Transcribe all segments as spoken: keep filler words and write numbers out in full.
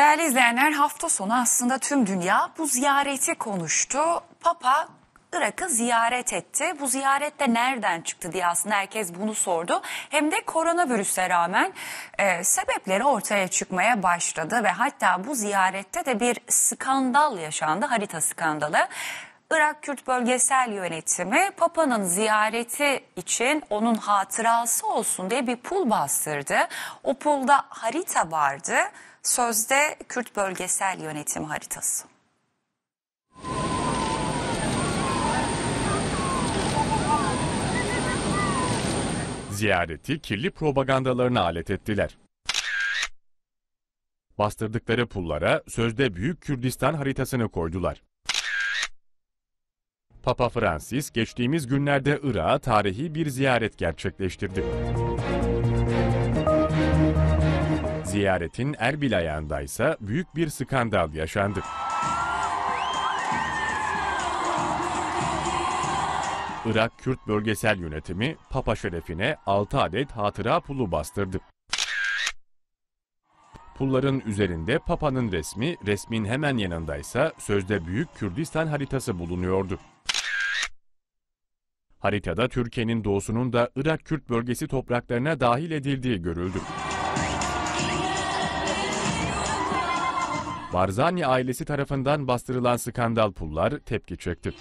Değerli izleyenler, hafta sonu aslında tüm dünya bu ziyareti konuştu. Papa Irak'ı ziyaret etti. Bu ziyaret de nereden çıktı diye aslında herkes bunu sordu. Hem de koronavirüse rağmen e, sebepleri ortaya çıkmaya başladı. Ve hatta bu ziyarette de bir skandal yaşandı, harita skandalı. Irak Kürt Bölgesel Yönetimi Papa'nın ziyareti için onun hatırası olsun diye bir pul bastırdı. O pulda harita vardı. Sözde Kürt Bölgesel Yönetimi haritası. Ziyareti kirli propagandalarına alet ettiler. Bastırdıkları pullara sözde Büyük Kürdistan haritasını koydular. Papa Francis geçtiğimiz günlerde Irak'a tarihi bir ziyaret gerçekleştirdi. Ziyaretin Erbil ayağında ise büyük bir skandal yaşandı. Irak Kürt Bölgesel Yönetimi Papa şerefine altı adet hatıra pulu bastırdı. Pulların üzerinde Papa'nın resmi, resmin hemen yanında ise sözde Büyük Kürdistan haritası bulunuyordu. Haritada Türkiye'nin doğusunun da Irak Kürt bölgesi topraklarına dahil edildiği görüldü. Barzani ailesi tarafından bastırılan skandal pullar tepki çekti.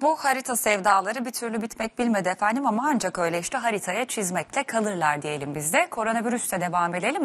Bu harita sevdaları bir türlü bitmek bilmedi efendim, ama ancak öyle işte haritaya çizmekle kalırlar diyelim biz de. Koronavirüste devam edelim.